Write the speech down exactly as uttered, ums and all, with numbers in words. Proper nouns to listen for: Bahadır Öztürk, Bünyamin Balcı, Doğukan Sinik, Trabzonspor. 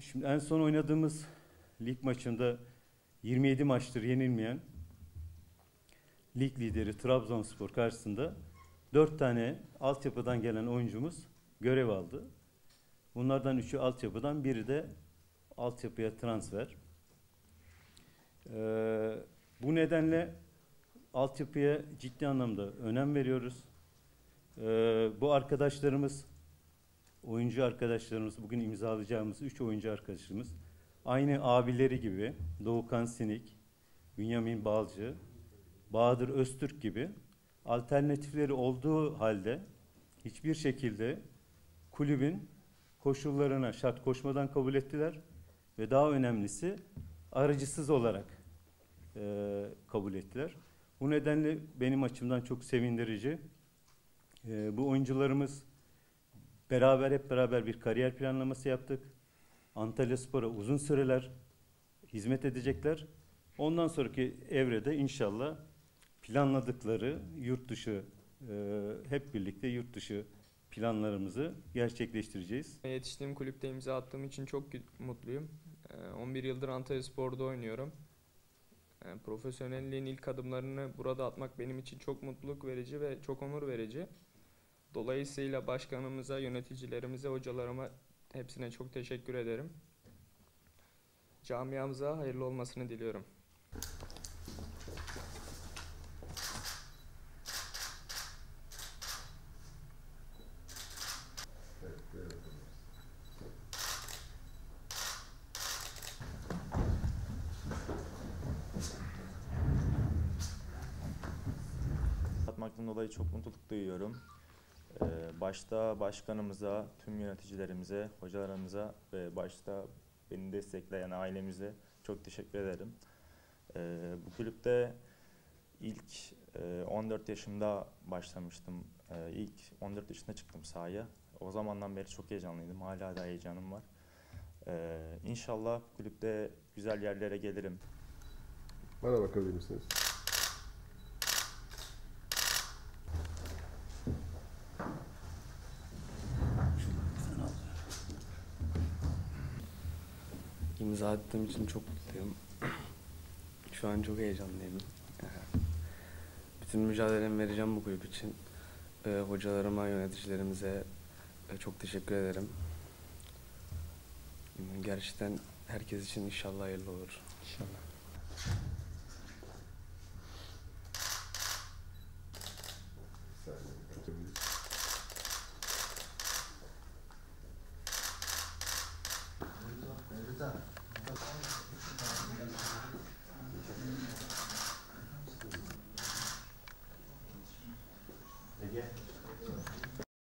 Şimdi en son oynadığımız lig maçında yirmi yedi maçtır yenilmeyen lig lideri Trabzonspor karşısında dört tane altyapıdan gelen oyuncumuz görev aldı. Bunlardan üçü altyapıdan, biri de altyapıya transfer. Ee, bu nedenle altyapıya ciddi anlamda önem veriyoruz. Ee, bu arkadaşlarımız, oyuncu arkadaşlarımız, bugün imzalayacağımız üç oyuncu arkadaşımız aynı abileri gibi Doğukan Sinik, Bünyamin Balcı, Bahadır Öztürk gibi alternatifleri olduğu halde hiçbir şekilde kulübün koşullarına şart koşmadan kabul ettiler ve daha önemlisi aracısız olarak e, kabul ettiler. Bu nedenle benim açımdan çok sevindirici. E, bu oyuncularımız beraber, hep beraber bir kariyer planlaması yaptık. Antalyaspor'a uzun süreler hizmet edecekler. Ondan sonraki evrede inşallah planladıkları yurt dışı, e, hep birlikte yurt dışı planlarımızı gerçekleştireceğiz. Yetiştiğim kulüpte imza attığım için çok mutluyum. on bir yıldır Antalyaspor'da oynuyorum. Profesyonelliğin ilk adımlarını burada atmak benim için çok mutluluk verici ve çok onur verici. Dolayısıyla başkanımıza, yöneticilerimize, hocalarıma hepsine çok teşekkür ederim. Camiamıza hayırlı olmasını diliyorum. Atmaktan dolayı çok mutluluk duyuyorum. Ee, başta başkanımıza, tüm yöneticilerimize, hocalarımıza ve başta beni destekleyen ailemize çok teşekkür ederim. Ee, bu kulüpte ilk e, on dört yaşımda başlamıştım. Ee, ilk on dört yaşında çıktım sahaya. O zamandan beri çok heyecanlıydım. Hala da heyecanım var. Ee, İnşallah kulüpte güzel yerlere gelirim. Bana bakabilir misiniz? İmza attığım için çok mutluyum. Şu an çok heyecanlıyım. Bütün mücadelemi vereceğim bu kulüp için. Ee, hocalarıma, yöneticilerimize çok teşekkür ederim. Gerçekten herkes için inşallah hayırlı olur. İnşallah.